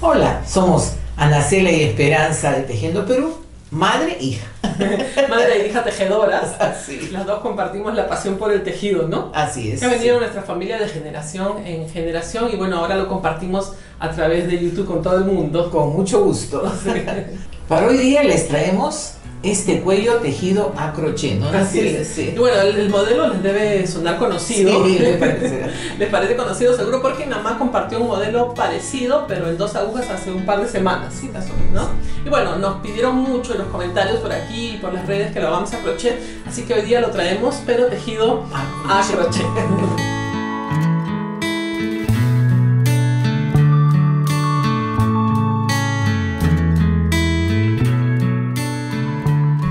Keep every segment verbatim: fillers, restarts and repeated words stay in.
Hola, somos Ana Celia y Esperanza de Tejiendo Perú, madre e hija. Madre e hija tejedoras. Así. Las dos compartimos la pasión por el tejido, ¿no? Así es. Que ha venido sí. nuestra familia de generación en generación y bueno, ahora lo compartimos a través de YouTube con todo el mundo. Con mucho gusto. Sí. Para hoy día les traemos este cuello tejido a crochet, ¿no? Así es. Sí. Bueno, el, el modelo les debe sonar conocido. Sí, les parece. Les parece conocido seguro porque mi mamá compartió un modelo parecido, pero en dos agujas hace un par de semanas, sí, más o menos, ¿no? Y bueno, nos pidieron mucho en los comentarios por aquí y por las redes que lo hagamos a crochet, así que hoy día lo traemos, pero tejido a crochet.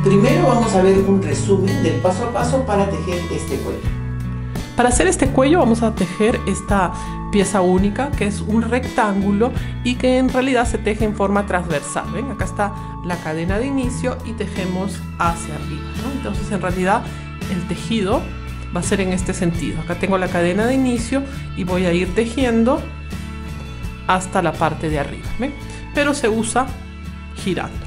Primero vamos a ver un resumen del paso a paso para tejer este cuello. Para hacer este cuello vamos a tejer esta pieza única que es un rectángulo y que en realidad se teje en forma transversal. ¿Ven? Acá está la cadena de inicio y tejemos hacia arriba, ¿no? Entonces en realidad el tejido va a ser en este sentido. Acá tengo la cadena de inicio y voy a ir tejiendo hasta la parte de arriba, ¿ven? Pero se usa girando.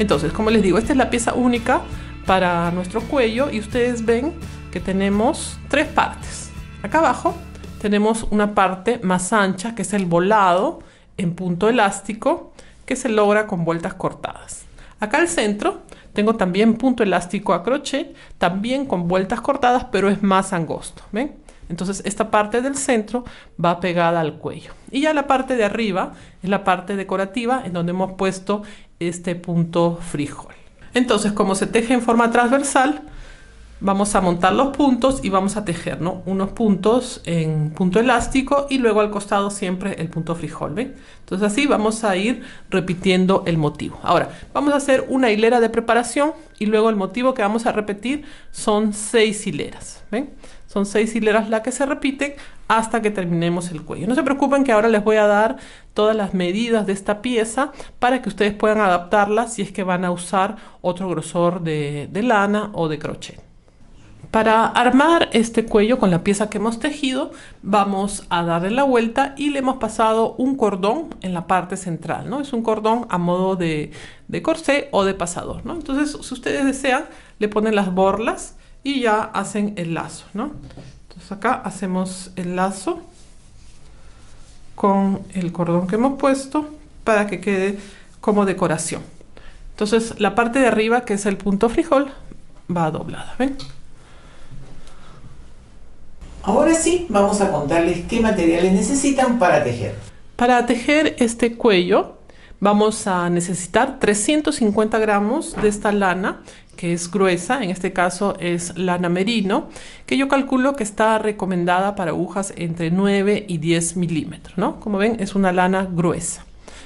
Entonces, como les digo, esta es la pieza única para nuestro cuello y ustedes ven que tenemos tres partes. Acá abajo tenemos una parte más ancha que es el volado en punto elástico que se logra con vueltas cortadas. Acá al centro tengo también punto elástico a crochet, también con vueltas cortadas, pero es más angosto, ¿ven? Entonces esta parte del centro va pegada al cuello. Y ya la parte de arriba es la parte decorativa en donde hemos puesto este punto frijol. Entonces, como se teje en forma transversal, vamos a montar los puntos y vamos a tejer, ¿no? Unos puntos en punto elástico y luego al costado siempre el punto frijol, ¿ven? Entonces así vamos a ir repitiendo el motivo. Ahora, vamos a hacer una hilera de preparación y luego el motivo que vamos a repetir son seis hileras, ¿ven? Son seis hileras las que se repiten hasta que terminemos el cuello. No se preocupen que ahora les voy a dar todas las medidas de esta pieza para que ustedes puedan adaptarla si es que van a usar otro grosor de, de lana o de crochet. Para armar este cuello con la pieza que hemos tejido, vamos a darle la vuelta y le hemos pasado un cordón en la parte central, ¿no? Es un cordón a modo de, de corsé o de pasador, ¿no? Entonces, si ustedes desean, le ponen las borlas y ya hacen el lazo, ¿no? Entonces acá hacemos el lazo con el cordón que hemos puesto para que quede como decoración. Entonces la parte de arriba, que es el punto frijol, va doblada, ¿ven? Ahora sí, vamos a contarles qué materiales necesitan para tejer. Para tejer este cuello vamos a necesitar trescientos cincuenta gramos de esta lana, que es gruesa, en este caso es lana merino, que yo calculo que está recomendada para agujas entre nueve y diez milímetros, ¿no? Como ven, es una lana gruesa.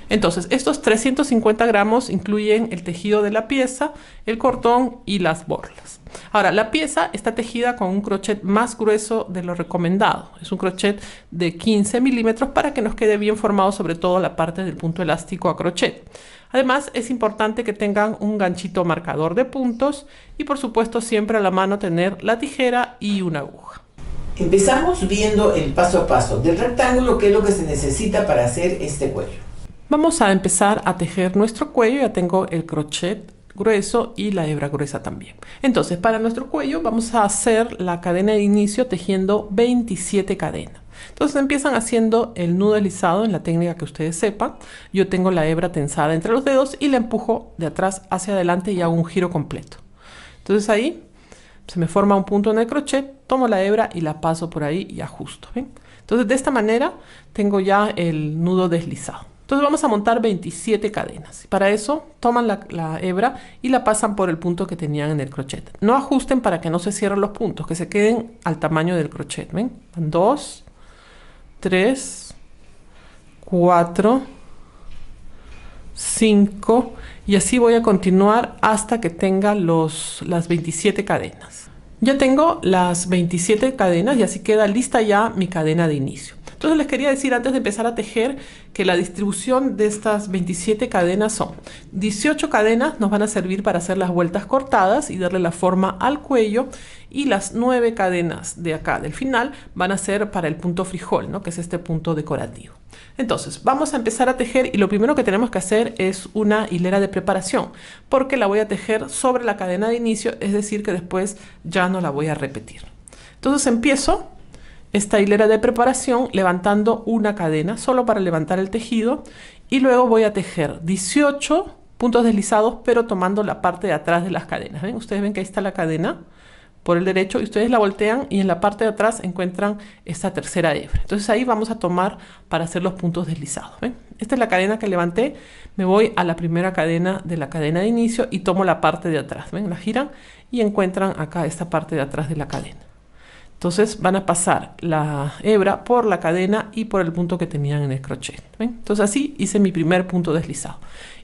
Entonces, estos trescientos cincuenta gramos incluyen el tejido de la pieza, el cordón y las borlas. Ahora, la pieza está tejida con un crochet más grueso de lo recomendado. Es un crochet de quince milímetros para que nos quede bien formado, sobre todo la parte del punto elástico a crochet. Además, es importante que tengan un ganchito marcador de puntos y, por supuesto, siempre a la mano tener la tijera y una aguja. Empezamos viendo el paso a paso del rectángulo, que es lo que se necesita para hacer este cuello. Vamos a empezar a tejer nuestro cuello. Ya tengo el crochet grueso y la hebra gruesa también. Entonces, para nuestro cuello vamos a hacer la cadena de inicio tejiendo veintisiete cadenas. Entonces empiezan haciendo el nudo deslizado en la técnica que ustedes sepan. Yo tengo la hebra tensada entre los dedos y la empujo de atrás hacia adelante y hago un giro completo. Entonces ahí se me forma un punto en el crochet, tomo la hebra y la paso por ahí y ajusto, ¿ven? Entonces de esta manera tengo ya el nudo deslizado. Entonces vamos a montar veintisiete cadenas. Para eso toman la, la hebra y la pasan por el punto que tenían en el crochet. No ajusten para que no se cierren los puntos, que se queden al tamaño del crochet. ¿Ven? dos, tres, cuatro, cinco y así voy a continuar hasta que tenga los, las veintisiete cadenas. Ya tengo las veintisiete cadenas y así queda lista ya mi cadena de inicio. Entonces les quería decir antes de empezar a tejer que la distribución de estas veintisiete cadenas son dieciocho cadenas nos van a servir para hacer las vueltas cortadas y darle la forma al cuello, y las nueve cadenas de acá del final van a ser para el punto frijol, ¿no? Que es este punto decorativo. Entonces vamos a empezar a tejer, y lo primero que tenemos que hacer es una hilera de preparación, porque la voy a tejer sobre la cadena de inicio, es decir que después ya no la voy a repetir. Entonces empiezo esta hilera de preparación levantando una cadena, solo para levantar el tejido, y luego voy a tejer dieciocho puntos deslizados, pero tomando la parte de atrás de las cadenas. ¿Ven? Ustedes ven que ahí está la cadena por el derecho, y ustedes la voltean y en la parte de atrás encuentran esta tercera hebra. Entonces ahí vamos a tomar para hacer los puntos deslizados. ¿Ven? Esta es la cadena que levanté, me voy a la primera cadena de la cadena de inicio y tomo la parte de atrás. ¿Ven? La giran y encuentran acá esta parte de atrás de la cadena. Entonces van a pasar la hebra por la cadena y por el punto que tenían en el crochet. ¿Ven? Entonces así hice mi primer punto deslizado.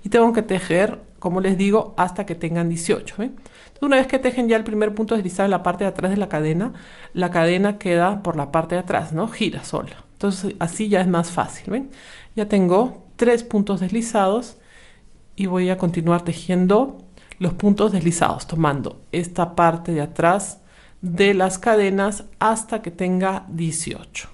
Y tengo que tejer, como les digo, hasta que tengan dieciocho. ¿Ven? Entonces, una vez que tejen ya el primer punto deslizado en la parte de atrás de la cadena, la cadena queda por la parte de atrás, ¿no? Gira sola. Entonces así ya es más fácil. ¿Ven? Ya tengo tres puntos deslizados y voy a continuar tejiendo los puntos deslizados, tomando esta parte de atrás de las cadenas hasta que tenga dieciocho.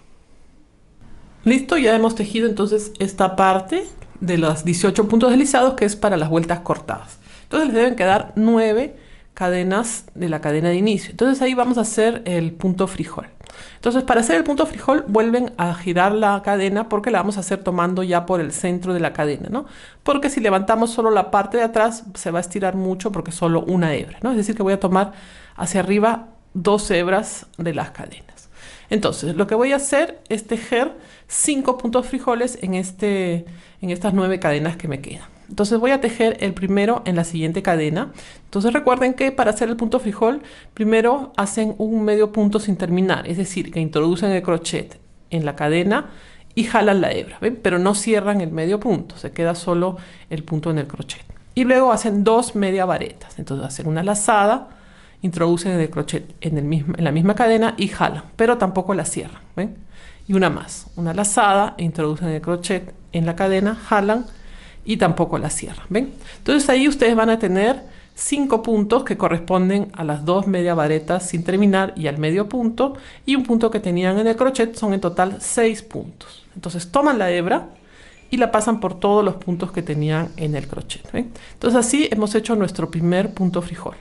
Listo, ya hemos tejido entonces esta parte de los dieciocho puntos deslizados, que es para las vueltas cortadas. Entonces les deben quedar nueve cadenas de la cadena de inicio. Entonces ahí vamos a hacer el punto frijol. Entonces para hacer el punto frijol vuelven a girar la cadena, porque la vamos a hacer tomando ya por el centro de la cadena, ¿no? Porque si levantamos solo la parte de atrás se va a estirar mucho, porque es solo una hebra, ¿no? Es decir que voy a tomar hacia arriba dos hebras de las cadenas. Entonces lo que voy a hacer es tejer cinco puntos frijoles en, este, en estas nueve cadenas que me quedan. Entonces voy a tejer el primero en la siguiente cadena. Entonces recuerden que para hacer el punto frijol primero hacen un medio punto sin terminar, es decir que introducen el crochet en la cadena y jalan la hebra, ¿ven? Pero no cierran el medio punto, se queda solo el punto en el crochet, y luego hacen dos media varetas. Entonces hacen una lazada, introducen el crochet en, el mismo, en la misma cadena y jalan, pero tampoco la cierran, ¿ven? Y una más, una lazada, introducen el crochet en la cadena, jalan y tampoco la cierran, ¿ven? Entonces ahí ustedes van a tener cinco puntos que corresponden a las dos media varetas sin terminar y al medio punto, y un punto que tenían en el crochet. Son en total seis puntos. Entonces toman la hebra y la pasan por todos los puntos que tenían en el crochet, ¿ven? Entonces así hemos hecho nuestro primer punto frijol.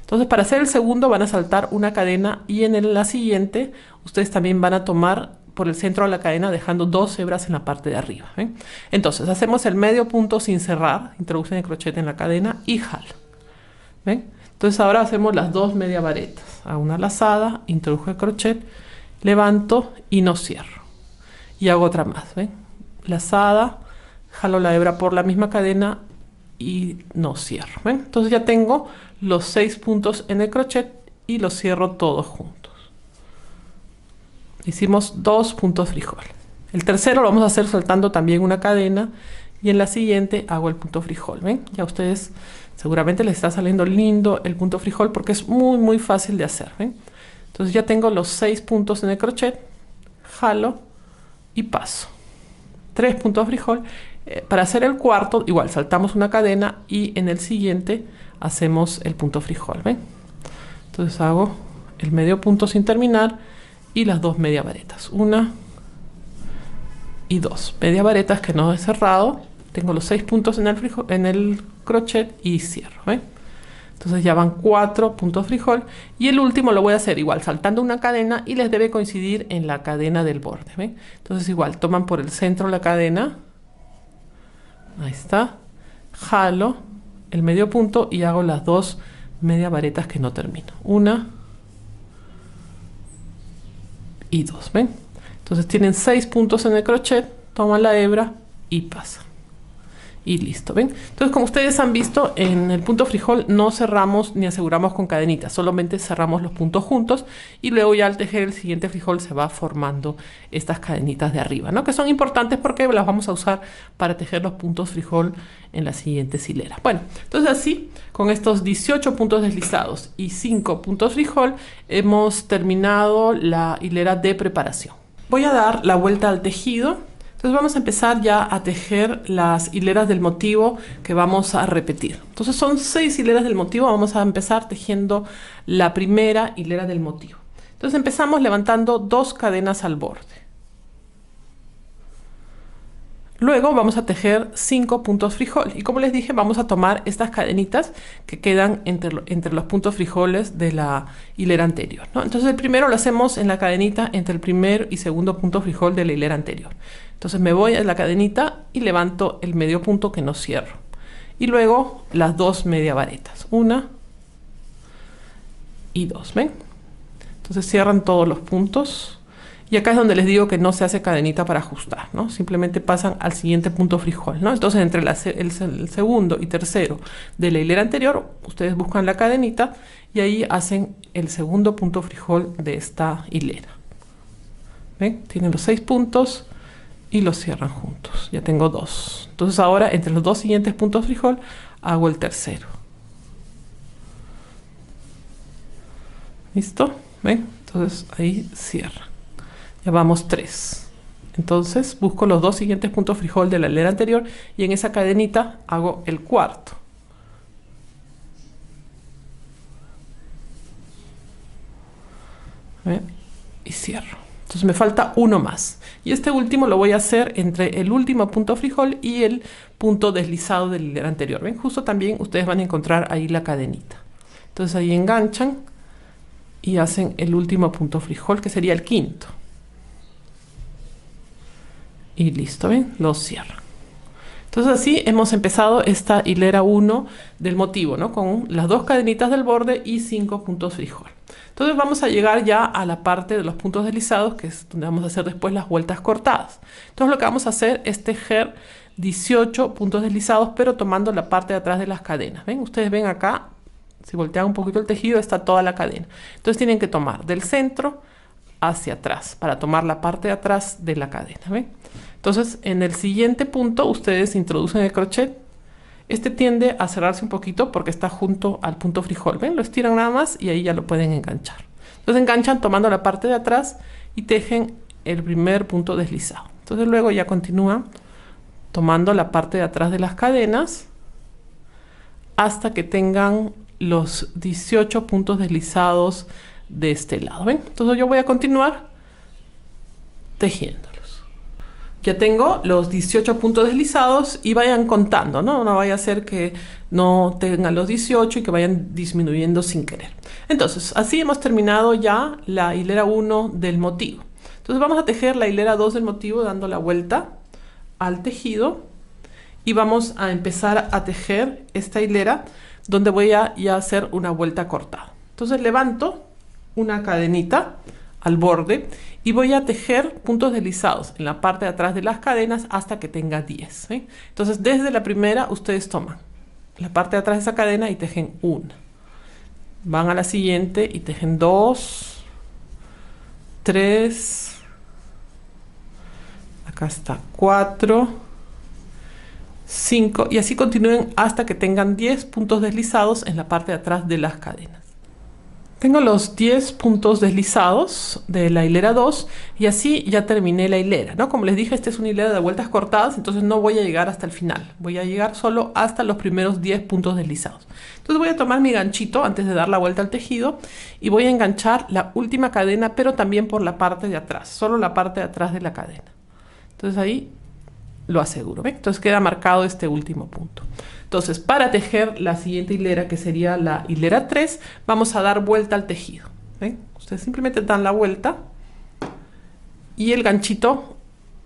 Entonces para hacer el segundo van a saltar una cadena, y en la siguiente ustedes también van a tomar por el centro de la cadena dejando dos hebras en la parte de arriba, ¿ven? Entonces hacemos el medio punto sin cerrar, introducen el crochet en la cadena y jalan, ¿ven? Entonces ahora hacemos las dos media varetas, hago una lazada, introdujo el crochet, levanto y no cierro, y hago otra más, ¿ven? Lazada, jalo la hebra por la misma cadena y no cierro, ¿ven? Entonces ya tengo los seis puntos en el crochet y los cierro todos juntos. Hicimos dos puntos frijol. El tercero lo vamos a hacer saltando también una cadena, y en la siguiente hago el punto frijol, ¿ven? Ya a ustedes seguramente les está saliendo lindo el punto frijol, porque es muy muy fácil de hacer, ¿ven? Entonces ya tengo los seis puntos en el crochet, jalo y paso tres puntos frijol. Eh, para hacer el cuarto igual saltamos una cadena y en el siguiente hacemos el punto frijol, ¿ven? Entonces hago el medio punto sin terminar y las dos media varetas, una y dos media varetas que no he cerrado. Tengo los seis puntos en el frijol, en el crochet, y cierro, ¿ven? Entonces ya van cuatro puntos frijol, y el último lo voy a hacer igual saltando una cadena, y les debe coincidir en la cadena del borde, ¿ven? Entonces igual toman por el centro la cadena, ahí está, jalo el medio punto y hago las dos media varetas que no termino, una y dos, ¿ven? Entonces tienen seis puntos en el crochet, toman la hebra y pasan. Y listo, ¿ven? Entonces como ustedes han visto, en el punto frijol no cerramos ni aseguramos con cadenitas, solamente cerramos los puntos juntos, y luego ya al tejer el siguiente frijol se va formando estas cadenitas de arriba, ¿no? Que son importantes porque las vamos a usar para tejer los puntos frijol en las siguientes hileras. Bueno, entonces así, con estos dieciocho puntos deslizados y cinco puntos frijol, hemos terminado la hilera de preparación. Voy a dar la vuelta al tejido. Entonces vamos a empezar ya a tejer las hileras del motivo que vamos a repetir. Entonces son seis hileras del motivo. Vamos a empezar tejiendo la primera hilera del motivo. Entonces empezamos levantando dos cadenas al borde. Luego vamos a tejer cinco puntos frijol. Y como les dije, vamos a tomar estas cadenitas que quedan entre, lo, entre los puntos frijoles de la hilera anterior, ¿no? Entonces el primero lo hacemos en la cadenita entre el primer y segundo punto frijol de la hilera anterior. Entonces me voy a la cadenita y levanto el medio punto que no cierro. Y luego las dos media varetas. Una y dos, ¿ven? Entonces cierran todos los puntos. Y acá es donde les digo que no se hace cadenita para ajustar, ¿no? Simplemente pasan al siguiente punto frijol, ¿no? Entonces, entre la, el, el segundo y tercero de la hilera anterior, ustedes buscan la cadenita y ahí hacen el segundo punto frijol de esta hilera. ¿Ven? Tienen los seis puntos y los cierran juntos. Ya tengo dos. Entonces, ahora, entre los dos siguientes puntos frijol, hago el tercero. ¿Listo? ¿Ven? Entonces, ahí cierran. Ya vamos tres. Entonces busco los dos siguientes puntos frijol de la hilera anterior y en esa cadenita hago el cuarto. ¿Ven? Y cierro. Entonces me falta uno más. Y este último lo voy a hacer entre el último punto frijol y el punto deslizado de la hilera anterior. ¿Ven? Justo también ustedes van a encontrar ahí la cadenita. Entonces ahí enganchan y hacen el último punto frijol, que sería el quinto. Y listo, ¿ven? Lo cierran. Entonces así hemos empezado esta hilera uno del motivo, ¿no? Con las dos cadenitas del borde y cinco puntos frijol. Entonces vamos a llegar ya a la parte de los puntos deslizados, que es donde vamos a hacer después las vueltas cortadas. Entonces lo que vamos a hacer es tejer dieciocho puntos deslizados, pero tomando la parte de atrás de las cadenas. ¿Ven? Ustedes ven acá, si voltean un poquito el tejido, está toda la cadena. Entonces tienen que tomar del centro hacia atrás, para tomar la parte de atrás de la cadena, ¿ven? Entonces, en el siguiente punto, ustedes introducen el crochet. Este tiende a cerrarse un poquito porque está junto al punto frijol. ¿Ven? Lo estiran nada más y ahí ya lo pueden enganchar. Entonces, enganchan tomando la parte de atrás y tejen el primer punto deslizado. Entonces, luego ya continúan tomando la parte de atrás de las cadenas hasta que tengan los dieciocho puntos deslizados de este lado. ¿Ven? Entonces, yo voy a continuar tejiendo. Ya tengo los dieciocho puntos deslizados y vayan contando, ¿no? No vaya a ser que no tengan los dieciocho y que vayan disminuyendo sin querer. Entonces, así hemos terminado ya la hilera uno del motivo. Entonces vamos a tejer la hilera dos del motivo dando la vuelta al tejido y vamos a empezar a tejer esta hilera donde voy a ya hacer una vuelta cortada. Entonces levanto una cadenita al borde y voy a tejer puntos deslizados en la parte de atrás de las cadenas hasta que tenga diez, ¿sí? Entonces desde la primera ustedes toman la parte de atrás de esa cadena y tejen una, van a la siguiente y tejen dos, tres, acá está cuatro, cinco y así continúen hasta que tengan diez puntos deslizados en la parte de atrás de las cadenas. Tengo los diez puntos deslizados de la hilera dos y así ya terminé la hilera, ¿no? Como les dije, esta es una hilera de vueltas cortadas, entonces no voy a llegar hasta el final. Voy a llegar solo hasta los primeros diez puntos deslizados. Entonces voy a tomar mi ganchito antes de dar la vuelta al tejido y voy a enganchar la última cadena, pero también por la parte de atrás, solo la parte de atrás de la cadena. Entonces ahí lo aseguro, ¿ven? Entonces queda marcado este último punto. Entonces, para tejer la siguiente hilera, que sería la hilera tres, vamos a dar vuelta al tejido. ¿Ven? Ustedes simplemente dan la vuelta y el ganchito,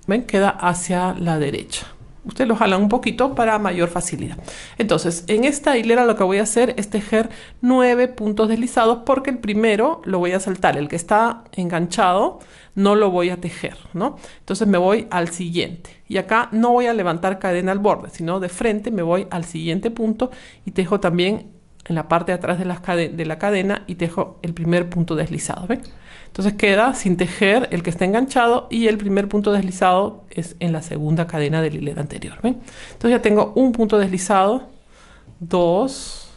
¿ven?, queda hacia la derecha. Ustedes lo jalan un poquito para mayor facilidad. Entonces, en esta hilera lo que voy a hacer es tejer nueve puntos deslizados porque el primero lo voy a saltar. El que está enganchado no lo voy a tejer, ¿no? Entonces me voy al siguiente. Y acá no voy a levantar cadena al borde, sino de frente me voy al siguiente punto y tejo también en la parte de atrás de, las de la cadena y tejo el primer punto deslizado, ¿ven? Entonces queda sin tejer el que está enganchado y el primer punto deslizado es en la segunda cadena de la hilera anterior, ¿ven? Entonces ya tengo un punto deslizado, dos,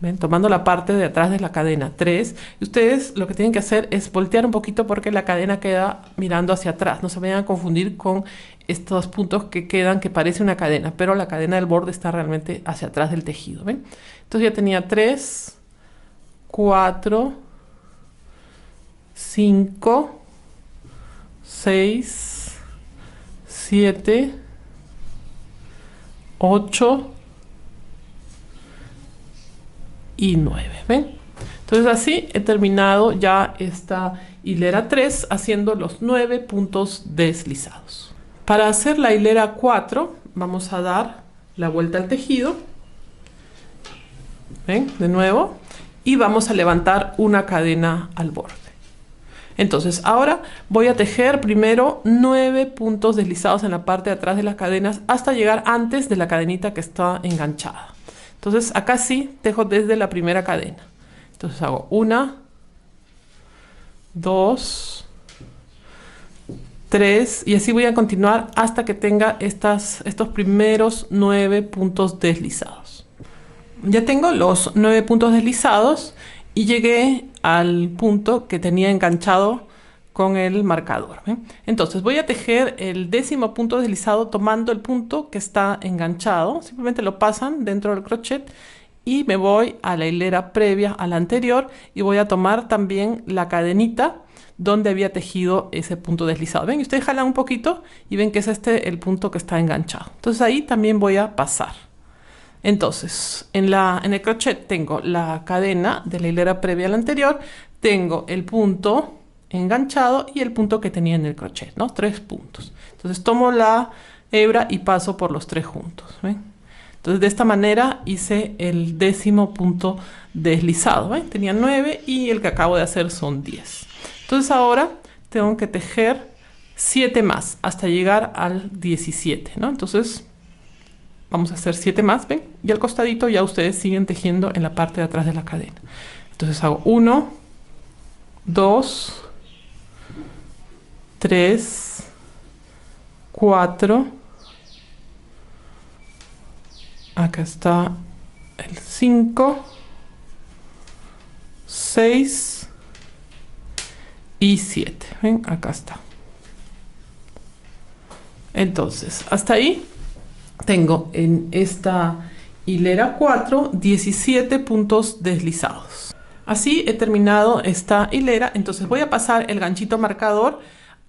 ¿Ven? Tomando la parte de atrás de la cadena, tres. Y ustedes lo que tienen que hacer es voltear un poquito porque la cadena queda mirando hacia atrás. No se vayan a confundir con estos puntos que quedan, que parece una cadena, pero la cadena del borde está realmente hacia atrás del tejido, ¿ven? Entonces ya tenía tres, cuatro, cinco, seis, siete, ocho... y nueve, ¿ven? Entonces así he terminado ya esta hilera tres haciendo los nueve puntos deslizados. Para hacer la hilera cuatro vamos a dar la vuelta al tejido, ¿ven? De nuevo, y vamos a levantar una cadena al borde. Entonces ahora voy a tejer primero nueve puntos deslizados en la parte de atrás de las cadenas hasta llegar antes de la cadenita que está enganchada. Entonces acá sí tejo desde la primera cadena. Entonces hago una, dos, tres y así voy a continuar hasta que tenga estas, estos primeros nueve puntos deslizados. Ya tengo los nueve puntos deslizados y llegué al punto que tenía enganchado con el marcador, ¿ven? Entonces voy a tejer el décimo punto deslizado tomando el punto que está enganchado, simplemente lo pasan dentro del crochet y me voy a la hilera previa a la anterior y voy a tomar también la cadenita donde había tejido ese punto deslizado, ven, y ustedes jalan un poquito y ven que es este el punto que está enganchado, entonces ahí también voy a pasar. Entonces en, la, en el crochet tengo la cadena de la hilera previa a la anterior, tengo el punto enganchado y el punto que tenía en el crochet, ¿no? Tres puntos. Entonces tomo la hebra y paso por los tres juntos, ¿ven? Entonces de esta manera hice el décimo punto deslizado, ¿ven? Tenía nueve y el que acabo de hacer son diez. Entonces ahora tengo que tejer siete más hasta llegar al diecisiete, ¿no? Entonces vamos a hacer siete más, ¿ven? Y al costadito ya ustedes siguen tejiendo en la parte de atrás de la cadena. Entonces hago uno, dos, tres, cuatro, acá está el cinco, seis y siete, ¿ven? Acá está. Entonces hasta ahí tengo en esta hilera cuatro diecisiete puntos deslizados. Así he terminado esta hilera, entonces voy a pasar el ganchito marcador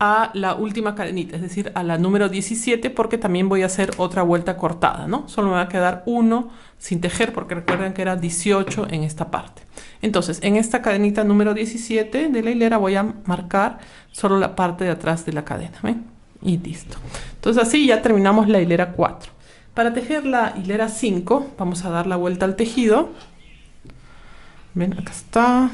a la última cadenita, es decir, a la número diecisiete, porque también voy a hacer otra vuelta cortada, ¿no? Solo me va a quedar uno sin tejer, porque recuerden que era dieciocho en esta parte. Entonces, en esta cadenita número diecisiete de la hilera voy a marcar solo la parte de atrás de la cadena, ¿ven? Y listo. Entonces así ya terminamos la hilera cuatro. Para tejer la hilera cinco, vamos a dar la vuelta al tejido. Ven, acá está.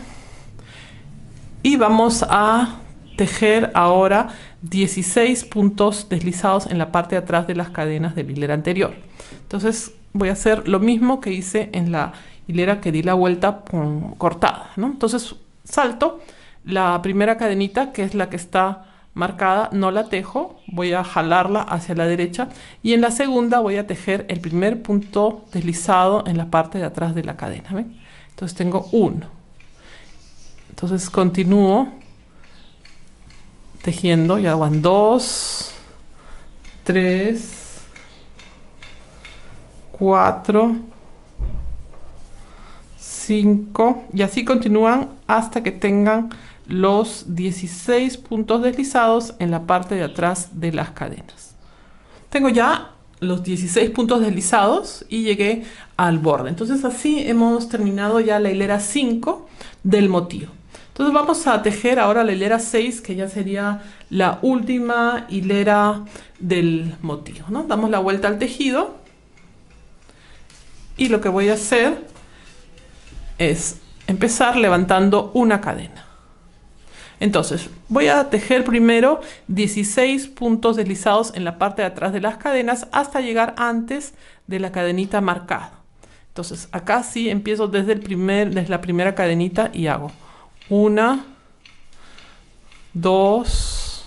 Y vamos a tejer ahora dieciséis puntos deslizados en la parte de atrás de las cadenas de la hilera anterior. Entonces voy a hacer lo mismo que hice en la hilera que di la vuelta pum, cortada, ¿no? Entonces salto la primera cadenita, que es la que está marcada, no la tejo, voy a jalarla hacia la derecha y en la segunda voy a tejer el primer punto deslizado en la parte de atrás de la cadena, ¿ven? Entonces tengo uno, entonces continúo tejiendo, ya van dos, tres, cuatro, cinco y así continúan hasta que tengan los dieciséis puntos deslizados en la parte de atrás de las cadenas. Tengo ya los dieciséis puntos deslizados y llegué al borde. Entonces así hemos terminado ya la hilera cinco del motivo. Entonces vamos a tejer ahora la hilera seis, que ya sería la última hilera del motivo, ¿no? Damos la vuelta al tejido y lo que voy a hacer es empezar levantando una cadena. Entonces voy a tejer primero dieciséis puntos deslizados en la parte de atrás de las cadenas hasta llegar antes de la cadenita marcada. Entonces acá sí empiezo desde, el primer, desde la primera cadenita y hago uno, dos,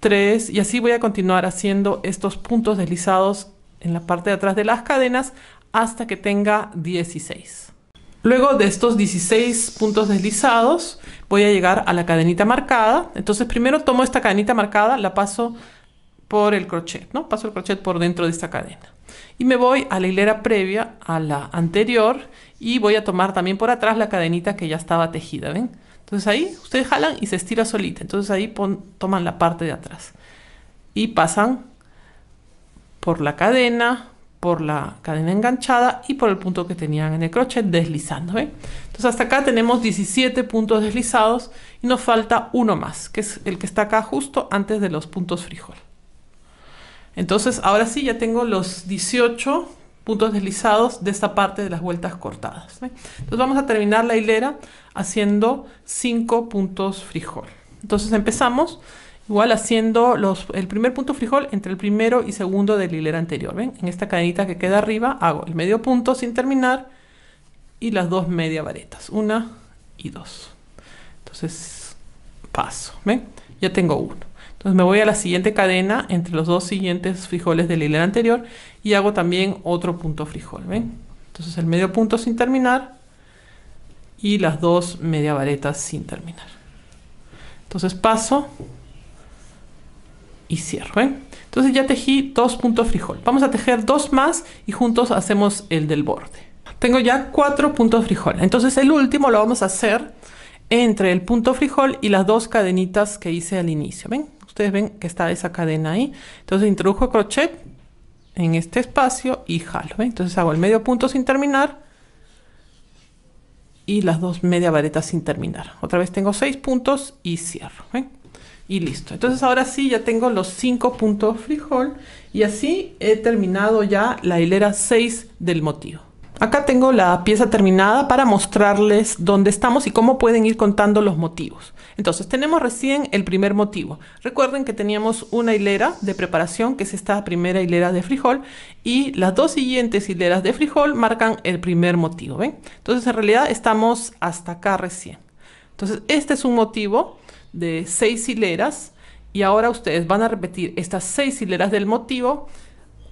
tres y así voy a continuar haciendo estos puntos deslizados en la parte de atrás de las cadenas hasta que tenga dieciséis. Luego de estos dieciséis puntos deslizados, voy a llegar a la cadenita marcada. Entonces primero tomo esta cadenita marcada, la paso por el crochet, ¿no? Paso el crochet por dentro de esta cadena. Y me voy a la hilera previa a la anterior y voy a tomar también por atrás la cadenita que ya estaba tejida, ¿ven? Entonces ahí ustedes jalan y se estira solita. Entonces ahí pon, toman la parte de atrás y pasan por la cadena, por la cadena enganchada y por el punto que tenían en el crochet deslizando, ¿ven? Entonces hasta acá tenemos diecisiete puntos deslizados y nos falta uno más, que es el que está acá justo antes de los puntos frijol. Entonces ahora sí ya tengo los dieciocho puntos deslizados de esta parte de las vueltas cortadas, ¿ven? Entonces vamos a terminar la hilera haciendo cinco puntos frijol. Entonces empezamos igual haciendo los, el primer punto frijol entre el primero y segundo de la hilera anterior, ¿ven? En esta cadenita que queda arriba hago el medio punto sin terminar y las dos media varetas, una y dos. Entonces paso, ¿ven? Ya tengo uno. Entonces me voy a la siguiente cadena entre los dos siguientes frijoles de la hilera anterior y hago también otro punto frijol, ¿ven? Entonces el medio punto sin terminar y las dos media varetas sin terminar. Entonces paso y cierro, ¿ven? Entonces ya tejí dos puntos frijol. Vamos a tejer dos más y juntos hacemos el del borde. Tengo ya cuatro puntos frijol. Entonces el último lo vamos a hacer entre el punto frijol y las dos cadenitas que hice al inicio, ¿ven? Ustedes ven que está esa cadena ahí. Entonces introdujo crochet en este espacio y jalo, ¿ven? Entonces hago el medio punto sin terminar y las dos media varetas sin terminar. Otra vez tengo seis puntos y cierro, ¿ven? Y listo. Entonces ahora sí ya tengo los cinco puntos frijol y así he terminado ya la hilera seis del motivo. Acá tengo la pieza terminada para mostrarles dónde estamos y cómo pueden ir contando los motivos. Entonces tenemos recién el primer motivo. Recuerden que teníamos una hilera de preparación, que es esta primera hilera de frijol, y las dos siguientes hileras de frijol marcan el primer motivo, ¿ven? Entonces en realidad estamos hasta acá recién. Entonces este es un motivo de seis hileras y ahora ustedes van a repetir estas seis hileras del motivo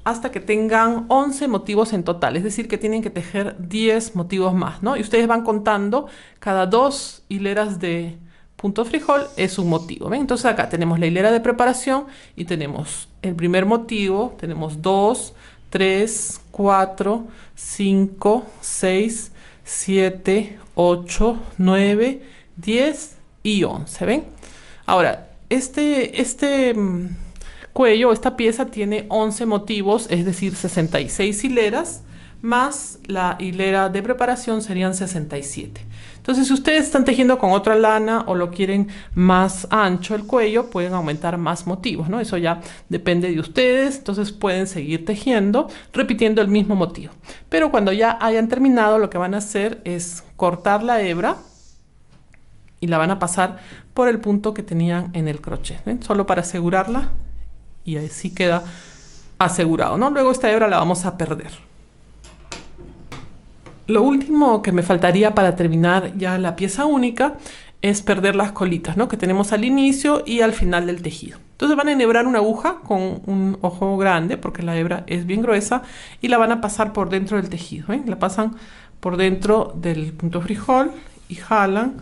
hasta que tengan once motivos en total, es decir, que tienen que tejer diez motivos más, ¿no? Y ustedes van contando, cada dos hileras de punto frijol es un motivo, ¿ven? Entonces acá tenemos la hilera de preparación y tenemos el primer motivo, tenemos dos, tres, cuatro, cinco, seis, siete, ocho, nueve, diez y once, ¿ven? Ahora, este... este cuello, esta pieza tiene once motivos, es decir, sesenta y seis hileras, más la hilera de preparación serían sesenta y siete. Entonces, si ustedes están tejiendo con otra lana o lo quieren más ancho el cuello, pueden aumentar más motivos, ¿no? Eso ya depende de ustedes, entonces pueden seguir tejiendo, repitiendo el mismo motivo. Pero cuando ya hayan terminado, lo que van a hacer es cortar la hebra y la van a pasar por el punto que tenían en el crochet, ¿ven? Solo para asegurarla. Y así queda asegurado, ¿no? Luego esta hebra la vamos a perder. Lo último que me faltaría para terminar ya la pieza única es perder las colitas, ¿no? Que tenemos al inicio y al final del tejido. Entonces van a enhebrar una aguja con un ojo grande, porque la hebra es bien gruesa, y la van a pasar por dentro del tejido, ¿ven? La pasan por dentro del punto frijol y jalan,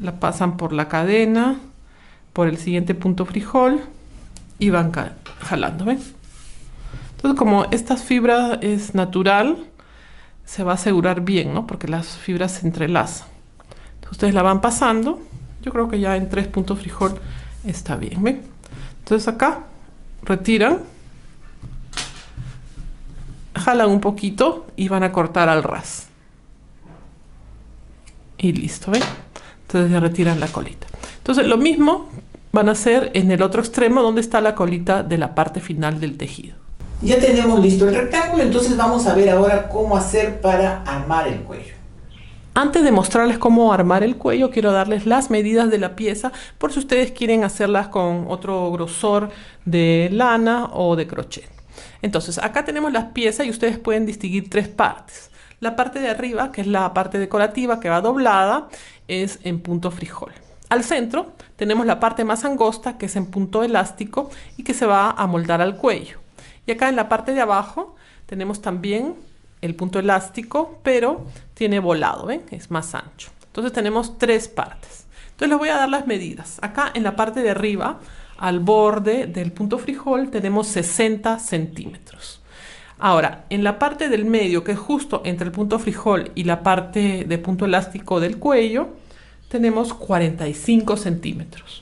la pasan por la cadena, por el siguiente punto frijol, y van jalando, ¿ven? Entonces, como esta fibra es natural, se va a asegurar bien, ¿no? Porque las fibras se entrelazan. Entonces, ustedes la van pasando. Yo creo que ya en tres puntos frijol está bien, ¿ven? Entonces acá retiran, jalan un poquito y van a cortar al ras. Y listo, ¿ven? Entonces ya retiran la colita. Entonces lo mismo van a hacer en el otro extremo donde está la colita de la parte final del tejido. Ya tenemos listo el rectángulo, entonces vamos a ver ahora cómo hacer para armar el cuello. Antes de mostrarles cómo armar el cuello, quiero darles las medidas de la pieza por si ustedes quieren hacerlas con otro grosor de lana o de crochet. Entonces acá tenemos las piezas y ustedes pueden distinguir tres partes. La parte de arriba, que es la parte decorativa que va doblada, es en punto frijol. Al centro tenemos la parte más angosta, que es en punto elástico y que se va a moldar al cuello. Y acá en la parte de abajo tenemos también el punto elástico, pero tiene volado, ¿ven? Es más ancho. Entonces tenemos tres partes. Entonces les voy a dar las medidas. Acá en la parte de arriba, al borde del punto frijol, tenemos sesenta centímetros. Ahora, en la parte del medio, que es justo entre el punto frijol y la parte de punto elástico del cuello, tenemos cuarenta y cinco centímetros.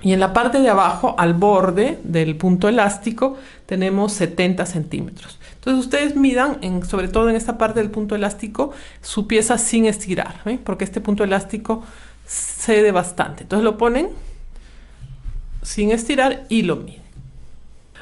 Y en la parte de abajo, al borde del punto elástico, tenemos setenta centímetros. Entonces ustedes midan, en, sobre todo en esta parte del punto elástico, su pieza sin estirar, ¿eh? Porque este punto elástico cede bastante. Entonces lo ponen sin estirar y lo miden.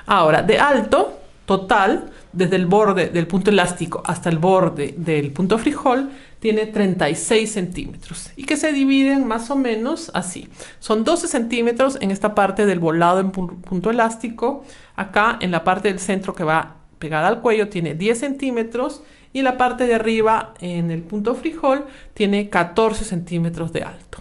Ahora, de alto total, desde el borde del punto elástico hasta el borde del punto frijol, tiene treinta y seis centímetros y que se dividen más o menos así. Son doce centímetros en esta parte del volado en punto elástico. Acá en la parte del centro que va pegada al cuello tiene diez centímetros y en la parte de arriba en el punto frijol tiene catorce centímetros de alto.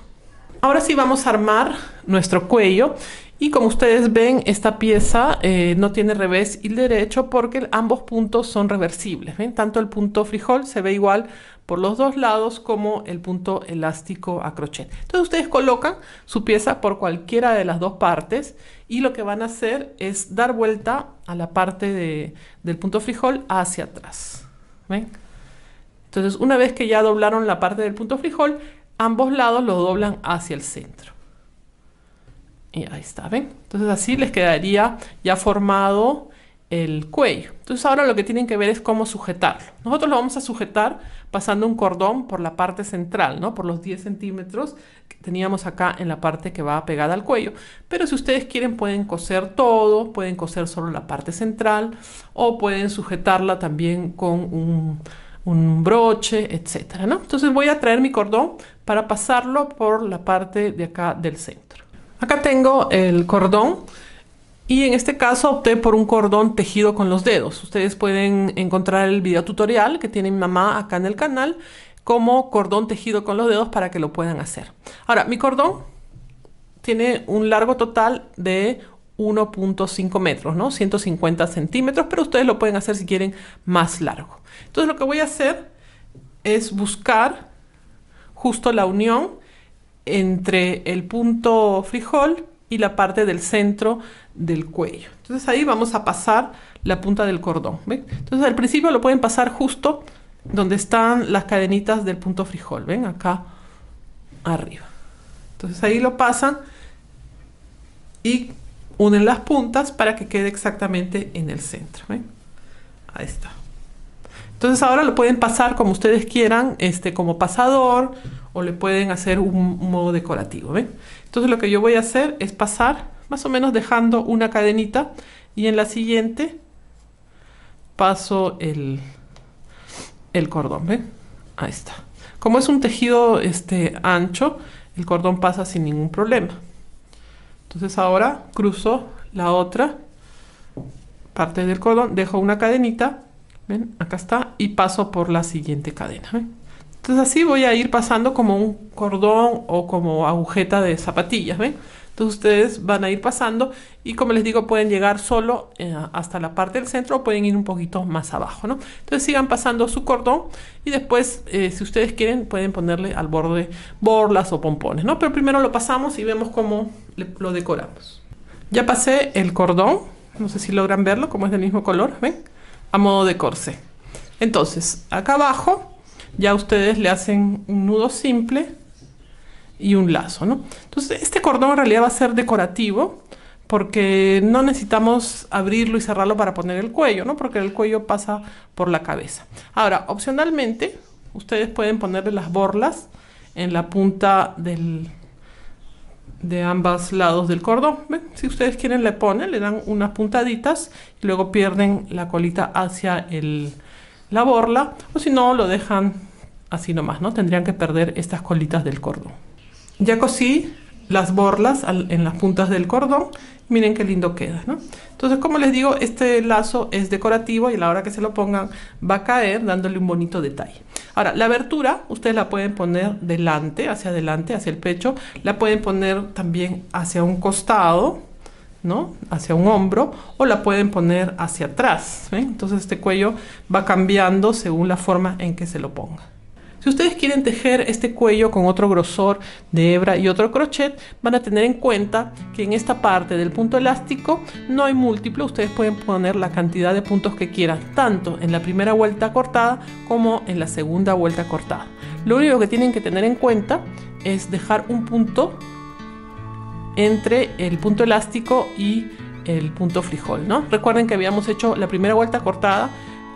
Ahora sí vamos a armar nuestro cuello. Y como ustedes ven, esta pieza eh, no tiene revés y derecho porque ambos puntos son reversibles. ¿Ven? Tanto el punto frijol se ve igual por los dos lados como el punto elástico a crochet. Entonces ustedes colocan su pieza por cualquiera de las dos partes y lo que van a hacer es dar vuelta a la parte de, del punto frijol hacia atrás. ¿Ven? Entonces una vez que ya doblaron la parte del punto frijol, ambos lados lo doblan hacia el centro. Y ahí está, ¿ven? Entonces así les quedaría ya formado el cuello. Entonces ahora lo que tienen que ver es cómo sujetarlo. Nosotros lo vamos a sujetar pasando un cordón por la parte central, ¿no? Por los diez centímetros que teníamos acá en la parte que va pegada al cuello. Pero si ustedes quieren pueden coser todo, pueden coser solo la parte central o pueden sujetarla también con un... un broche, etcétera, ¿no? Entonces voy a traer mi cordón para pasarlo por la parte de acá del centro. Acá tengo el cordón y en este caso opté por un cordón tejido con los dedos. Ustedes pueden encontrar el video tutorial que tiene mi mamá acá en el canal como cordón tejido con los dedos para que lo puedan hacer. Ahora, mi cordón tiene un largo total de uno punto cinco metros, ¿no? ciento cincuenta centímetros, pero ustedes lo pueden hacer si quieren más largo. Entonces lo que voy a hacer es buscar justo la unión entre el punto frijol y la parte del centro del cuello. Entonces ahí vamos a pasar la punta del cordón, ¿ven? Entonces al principio lo pueden pasar justo donde están las cadenitas del punto frijol, ¿ven? Acá arriba. Entonces ahí lo pasan y unen las puntas para que quede exactamente en el centro, ¿ven? Ahí está. Entonces ahora lo pueden pasar como ustedes quieran, este, como pasador, o le pueden hacer un, un modo decorativo, ¿ven? Entonces lo que yo voy a hacer es pasar más o menos dejando una cadenita y en la siguiente paso el, el cordón, ¿ven? Ahí está. Como es un tejido este, ancho, el cordón pasa sin ningún problema. Entonces ahora cruzo la otra parte del cordón, dejo una cadenita, ¿ven? Acá está, y paso por la siguiente cadena, ¿ven? Entonces así voy a ir pasando como un cordón o como agujeta de zapatillas, ¿ven? Entonces ustedes van a ir pasando y como les digo pueden llegar solo eh, hasta la parte del centro o pueden ir un poquito más abajo, ¿no? Entonces sigan pasando su cordón y después eh, si ustedes quieren pueden ponerle al borde borlas o pompones, ¿no? Pero primero lo pasamos y vemos cómo le, lo decoramos. Ya pasé el cordón, no sé si logran verlo, como es del mismo color, ¿ven? A modo de corsé. Entonces acá abajo ya ustedes le hacen un nudo simple y un lazo, ¿no? Entonces este cordón en realidad va a ser decorativo porque no necesitamos abrirlo y cerrarlo para poner el cuello, ¿no? Porque el cuello pasa por la cabeza. Ahora, opcionalmente, ustedes pueden ponerle las borlas en la punta del, de ambos lados del cordón. ¿Ven? Si ustedes quieren le ponen, le dan unas puntaditas y luego pierden la colita hacia el, la borla, o si no lo dejan así nomás, ¿no? Tendrían que perder estas colitas del cordón. Ya cosí las borlas al, en las puntas del cordón. Miren qué lindo queda, ¿no? Entonces, como les digo, este lazo es decorativo y a la hora que se lo pongan va a caer dándole un bonito detalle. Ahora, la abertura ustedes la pueden poner delante, hacia adelante, hacia el pecho. La pueden poner también hacia un costado, ¿no? Hacia un hombro, o la pueden poner hacia atrás, ¿ven? Entonces este cuello va cambiando según la forma en que se lo ponga. Si ustedes quieren tejer este cuello con otro grosor de hebra y otro crochet, van a tener en cuenta que en esta parte del punto elástico no hay múltiplo. Ustedes pueden poner la cantidad de puntos que quieran, tanto en la primera vuelta cortada como en la segunda vuelta cortada. Lo único que tienen que tener en cuenta es dejar un punto entre el punto elástico y el punto frijol, ¿no? Recuerden que habíamos hecho la primera vuelta cortada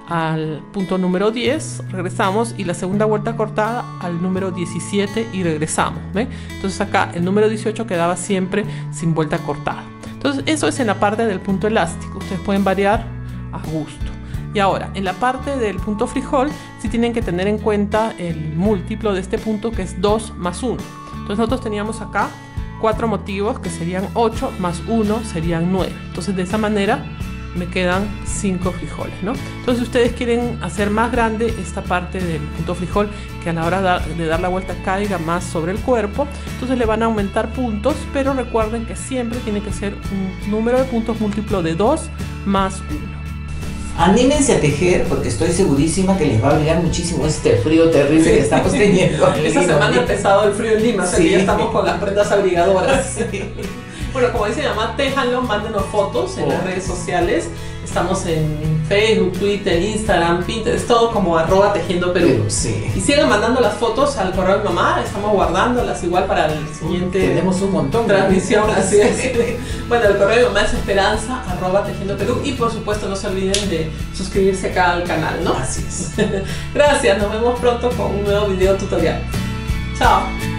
al punto número diez, regresamos, y la segunda vuelta cortada al número diecisiete y regresamos, ¿ven? Entonces acá el número dieciocho quedaba siempre sin vuelta cortada. Entonces eso es en la parte del punto elástico, ustedes pueden variar a gusto. Y ahora, en la parte del punto frijol, sí tienen que tener en cuenta el múltiplo de este punto, que es dos más uno. Entonces nosotros teníamos acá cuatro motivos, que serían ocho, más uno serían nueve. Entonces de esa manera me quedan cinco frijoles, ¿no? Entonces si ustedes quieren hacer más grande esta parte del punto frijol, que a la hora de dar la vuelta caiga más sobre el cuerpo, entonces le van a aumentar puntos, pero recuerden que siempre tiene que ser un número de puntos múltiplo de dos más uno. Anímense a tejer, porque estoy segurísima que les va a obligar muchísimo este frío terrible, sí, que estamos teniendo. Esta semana ha empezado el frío en Lima, sí, o sea que ya estamos con las prendas abrigadoras. Sí. Bueno, como dice mi mamá, téjanlo, mándenos fotos en oh. las redes sociales. Estamos en Facebook, Twitter, Instagram, Pinterest, todo como arroba Tejiendo Perú. Sí. Y sigan mandando las fotos al correo de mamá, estamos guardándolas igual para el siguiente. Tenemos un montón de transmisión, así es. Bueno, el correo de mamá es esperanza arroba Tejiendo Perú, y por supuesto no se olviden de suscribirse acá al canal, ¿no? Así es. Gracias, nos vemos pronto con un nuevo video tutorial. Chao.